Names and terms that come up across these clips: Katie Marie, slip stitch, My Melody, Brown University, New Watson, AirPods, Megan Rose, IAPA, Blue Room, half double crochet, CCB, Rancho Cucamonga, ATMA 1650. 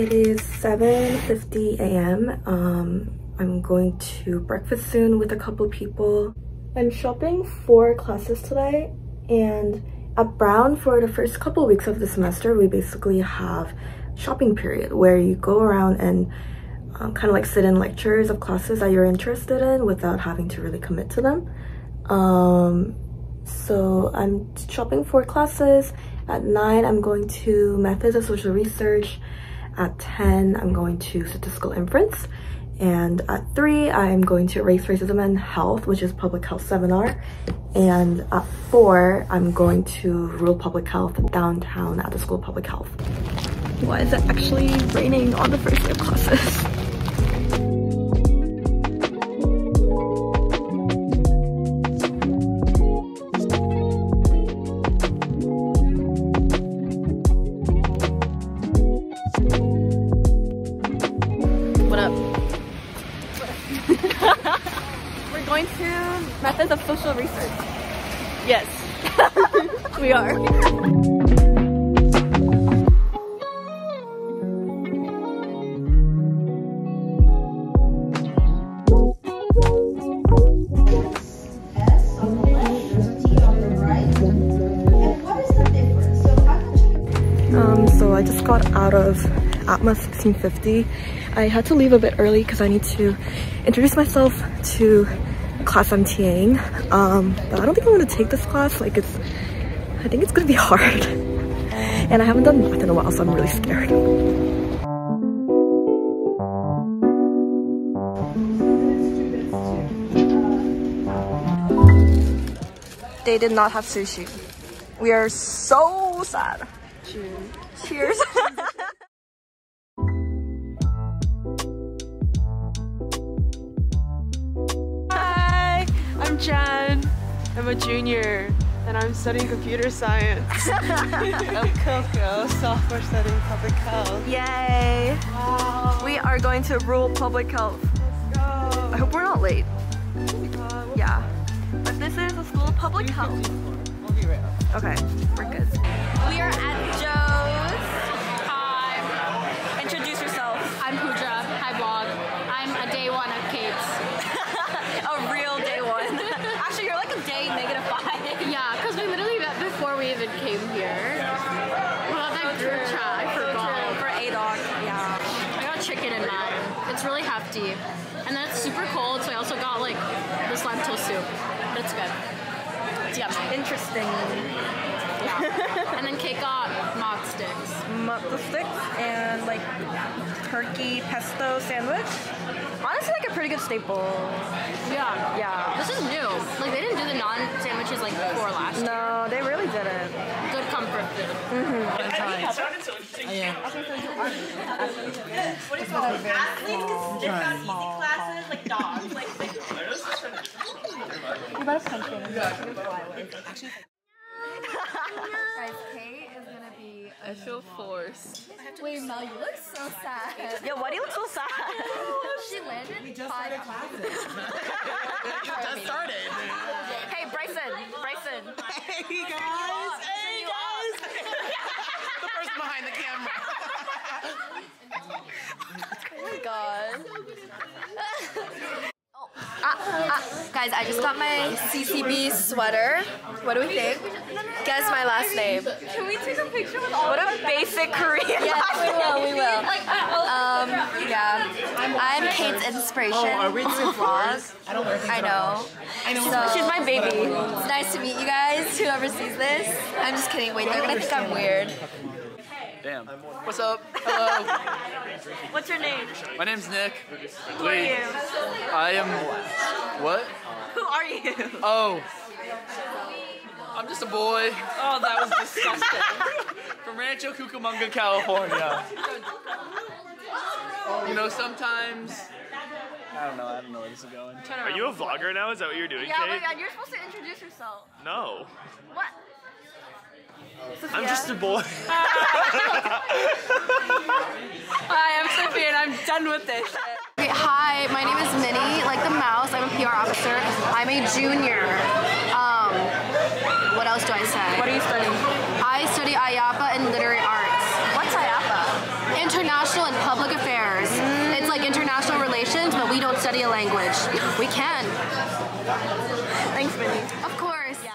It is 7:50 a.m. I'm going to breakfast soon with a couple people. I'm shopping for classes today, and at Brown, for the first couple weeks of the semester, we basically have shopping period where you go around and kind of like sit in lectures of classes that you're interested in without having to really commit to them. So I'm shopping for classes. At 9, I'm going to Methods of Social Research. At 10, I'm going to Statistical Inference. And at 3, I'm going to Race, Racism, and Health, which is Public Health Seminar. And at 4, I'm going to Rural Public Health downtown at the School of Public Health. Why is it actually raining on the first day of classes? We're going to Methods of Social Research. Yes, we are. So I just got out of ATMA 1650. I had to leave a bit early because I need to introduce myself to the class I'm TAing. But I don't think I'm going to take this class. Like, I think it's going to be hard. And I haven't done math in a while, so I'm really scared. They did not have sushi. We are so sad. Cheers. Cheers. Jen, I'm a junior and I'm studying computer science. I'm Coco, software studying public health. Yay! Wow. We are going to rural public health. Let's go. I hope we're not late. Yeah. But this is the School of Public Health. We'll be right up. Okay, we're good. We are at Joe's. Hi. Introduce yourself. I'm Pooja. Hi, blog. I'm a day one of Kate's. A real day one. Actually, you're like a day -5. Yeah, because we literally met before we even came here. Well, that group chat, I forgot. For ADOC, yeah. I got chicken in mine. It's really hefty. And then it's super cold, so I also got like this lentil soup. That's good. It's yummy. Interesting. Yeah. And then Kate got mock sticks. Mock sticks and like turkey pesto sandwich. Honestly, like a pretty good staple. Yeah. Yeah. This is new. Like, they didn't do the non-sandwiches like before last year. No, they really didn't. Good comfort food. Mm-hmm. What do you call it? Athletes can dip out easy classes like dogs. You better punch him. Guys, Kate is going to be... I feel forced. Wait, Mel, you look so sad. Yo, why do you look so sad? She landed. We just started classes. Just started. Hey, Bryson. Bryson. Hey, guys. Hey, guys. The person behind the camera. Oh, my God. Guys, I just got my CCB sweater. What do we think? Guess my last name. Can we take a picture with all of us? What a basic Korean. Yes, we will. Yeah. I'm Kate's inspiration. Oh, are we doing vlogs? I don't wear things. I know. So, she's my baby. It's nice to meet you guys, whoever sees this. I'm just kidding. Wait, they're going to think I'm weird. Damn. What's up? Hello. What's your name? My name's Nick. Who are you? I am... What? Who are you? Oh. I'm just a boy. Oh, that was disgusting. From Rancho Cucamonga, California. You know, sometimes... I don't know where this is going. Are you a vlogger now? Is that what you're doing, Kate? Yeah, my God, you're supposed to introduce yourself. No. What? Sophia? I'm just a boy. Hi, I'm Sophia and I'm done with this. Okay, hi, my name is Minnie, like the mouse. I'm a PR officer. I'm a junior. What else do I say? What are you studying? I study IAPA and literary arts. What's IAPA? international and public affairs. It's like international relations, but we don't study a language. We can. Thanks, Minnie. Of course. Yeah.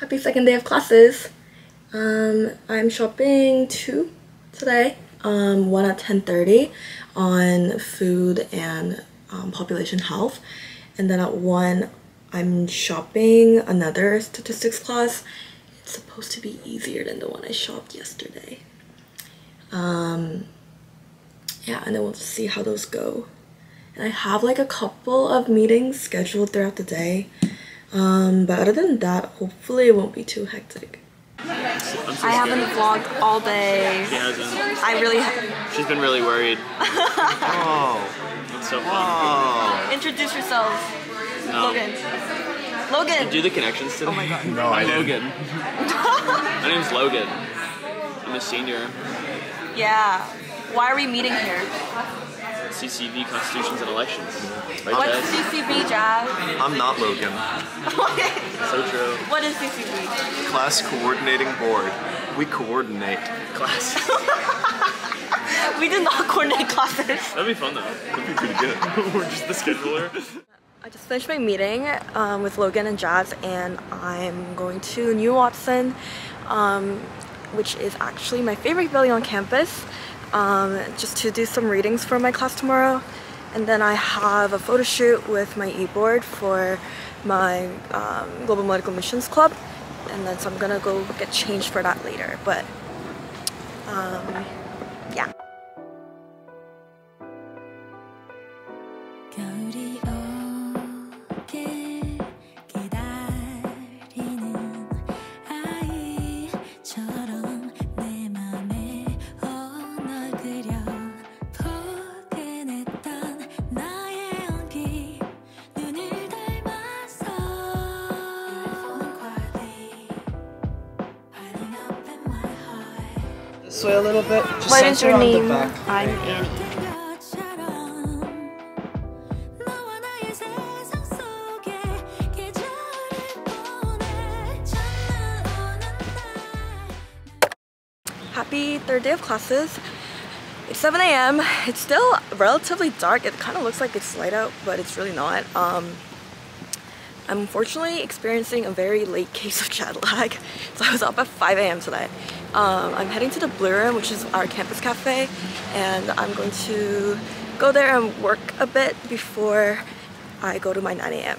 Happy second day of classes. I'm shopping two today. One at 10:30 on food and population health, and then at 1 I'm shopping another statistics class. It's supposed to be easier than the one I shopped yesterday. Yeah, and then we'll see how those go. And I have like a couple of meetings scheduled throughout the day, but other than that, hopefully it won't be too hectic. I haven't vlogged all day. She hasn't. I really haven't. She's been really worried. Oh. That's so fun. Oh. Introduce yourselves. No. Logan. Logan! Did you do the connections today? Oh my god. No, I didn't. Logan. My name's Logan. I'm a senior. Yeah. Why are we meeting here? CCB, Constitutions and Elections. Right, what's Jazz? CCB, Jazz? I'm not Logan. Okay. So true. What is CCB? Class Coordinating Board. We coordinate classes. We did not coordinate classes. That'd be fun though. That'd be pretty good. We're just the scheduler. I just finished my meeting with Logan and Jazz, and I'm going to New Watson, which is actually my favorite building on campus. Just to do some readings for my class tomorrow, and then I have a photo shoot with my e-board for my Global Medical Missions Club, and then so I'm gonna go get changed for that later, but yeah. Sway a little bit. Just what is your name? I'm Annie. Happy third day of classes. It's 7 a.m. It's still relatively dark. It kind of looks like it's light out, but it's really not. I'm unfortunately experiencing a very late case of jet lag, so I was up at 5 a.m. today. I'm heading to the Blue Room, which is our campus cafe, and I'm going to go there and work a bit before I go to my 9 a.m.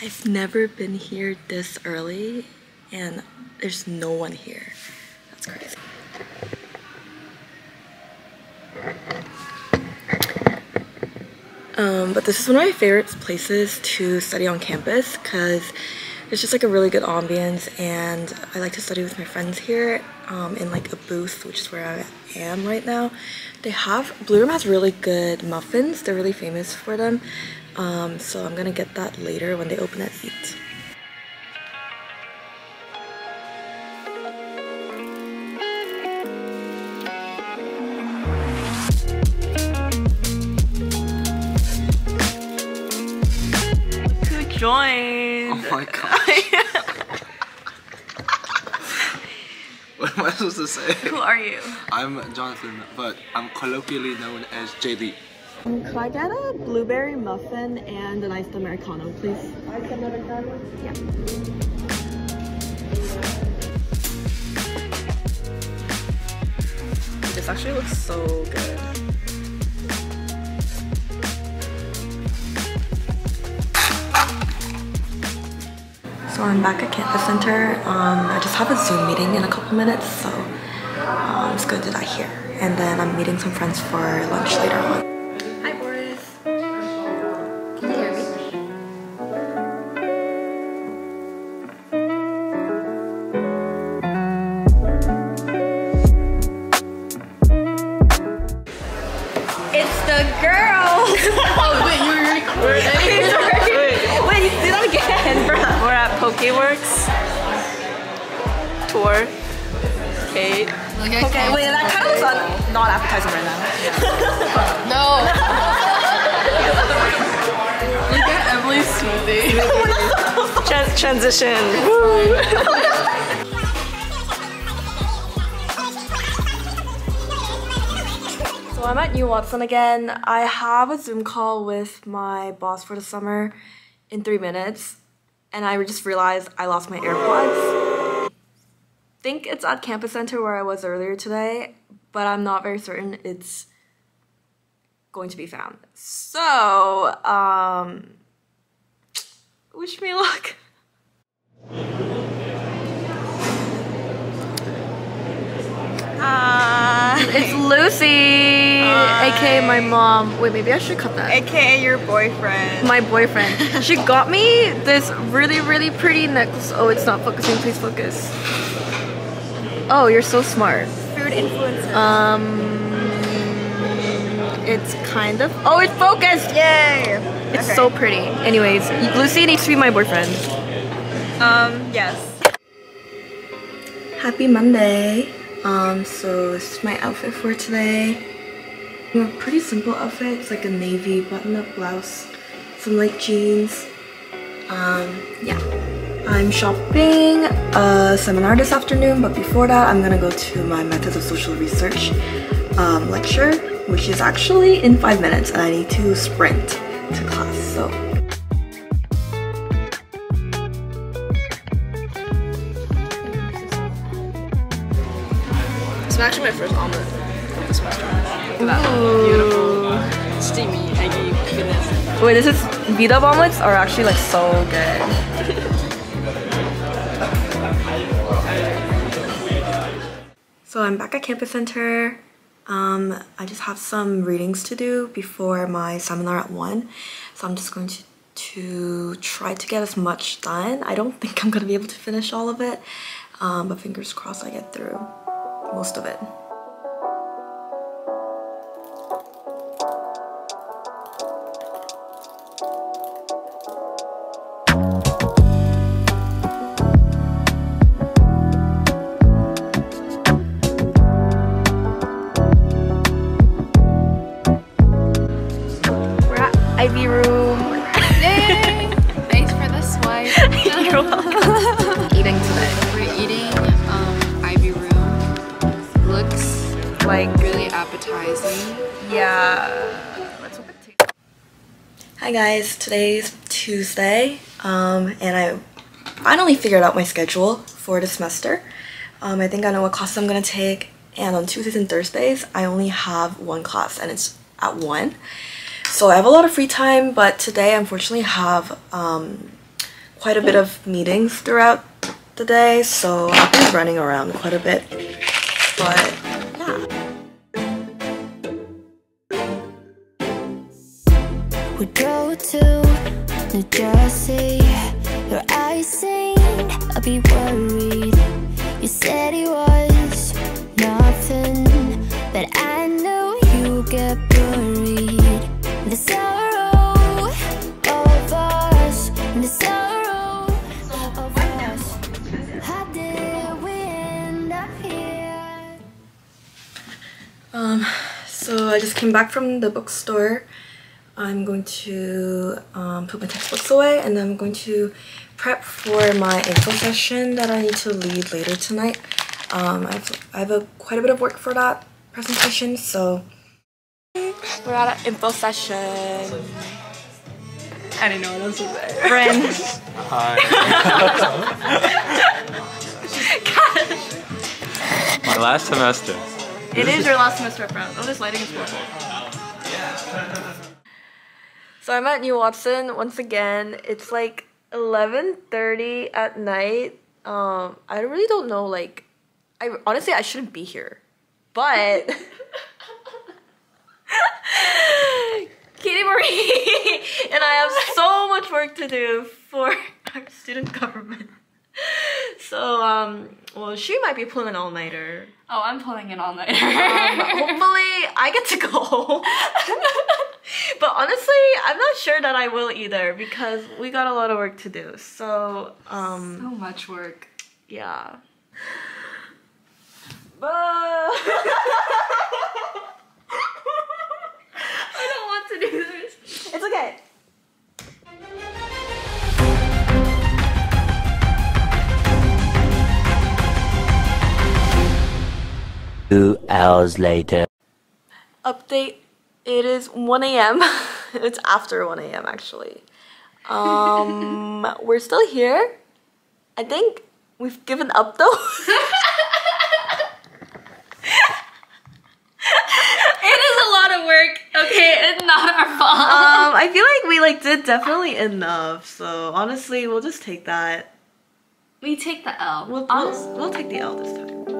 I've never been here this early, and there's no one here. That's crazy. But this is one of my favorite places to study on campus because it's just like a really good ambience, and I like to study with my friends here in like a booth, which is where I am right now. They have, Blue Room has really good muffins. They're really famous for them. So I'm gonna get that later when they open at 8. Joined. Oh my gosh. What am I supposed to say? Who are you? I'm Jonathan, but I'm colloquially known as JD. Could I get a blueberry muffin and an iced Americano, please? Iced Americano? Yeah. This actually looks so good. So I'm back at Campus Center. I just have a Zoom meeting in a couple minutes, so I'm just gonna do that here. And then I'm meeting some friends for lunch later on. Hi, Boris. Can you hear me? It's the girls! Oh, wait, you were recording? Wait, you did that again, bro. We're at Pokeworks. Tour. Kate. Okay, wait, that kind of sounds not appetizing right now. No. Look at Emily's smoothie. Transition. Woo. So I'm at New Watson again. I have a Zoom call with my boss for the summer in 3 minutes, and I just realized I lost my AirPods. I think it's at Campus Center where I was earlier today, but I'm not very certain it's going to be found. So, wish me luck. It's Lucy, aka my mom. Wait, maybe I should cut that. AKA your boyfriend. My boyfriend. She got me this really, really pretty necklace. Oh, it's not focusing. Please focus. Oh, you're so smart. Food influencer. It's kind of. Oh, it focused. Yay! It's okay. So pretty. Anyways, Lucy needs to be my boyfriend. Yes. Happy Monday. So this is my outfit for today. A pretty simple outfit. It's like a navy button-up blouse, some light jeans. Yeah. I'm shopping a seminar this afternoon, but before that, I'm gonna go to my Methods of Social Research lecture, which is actually in 5 minutes, and I need to sprint to class, so. It's actually my first omelet of the semester. Look at that. Ooh. Beautiful, steamy, eggy goodness. Wait, this is beat up omelets are actually like so good. So I'm back at Campus Center. I just have some readings to do before my seminar at 1. So I'm just going to try to get as much done. I don't think I'm going to be able to finish all of it, but fingers crossed I get through most of it. We're at Ivy Room. Yay! Thanks for the swipe. You're welcome. Eating today. We're eating. Looks like really appetizing. Yeah. Let's hope it tastes. Hi guys, today's Tuesday, and I finally figured out my schedule for the semester. I think I know what class I'm gonna take, and on Tuesdays and Thursdays, I only have one class, and it's at 1. So I have a lot of free time, but today, unfortunately, I have quite a bit of meetings throughout the day, so I've been running around quite a bit. But yeah. We go to New Jersey. Your eyes say I'll be worried. You said it was nothing, but I know you get worried. The sorrow of us, the sorrow of us. How did we end up here? So I just came back from the bookstore. I'm going to put my textbooks away, and then I'm going to prep for my info session that I need to lead later tonight. I have quite a bit of work for that presentation, so we're at an info session. I didn't know what else to say. Friends. Hi. My last semester. It is your last semester at Brown. Oh, this lighting is horrible. Yeah. So I'm at New Watson once again. It's like 11:30 at night. I really don't know. Like, I honestly shouldn't be here, but Katie Marie and I have so much work to do for our student government. So, well, she might be pulling an all-nighter. Oh, I'm pulling an all-nighter. Hopefully, I get to go. But honestly, I'm not sure that I will either, because we got a lot of work to do. So, so much work. Yeah. Boo! I don't want to do this. It's okay. Two hours later. Update. It is 1 a.m. It's after 1 a.m. actually. We're still here. I think we've given up though. It is a lot of work. Okay, it's not our fault. I feel like we did definitely enough. So honestly, we'll just take that. We take the L. We'll take the L this time.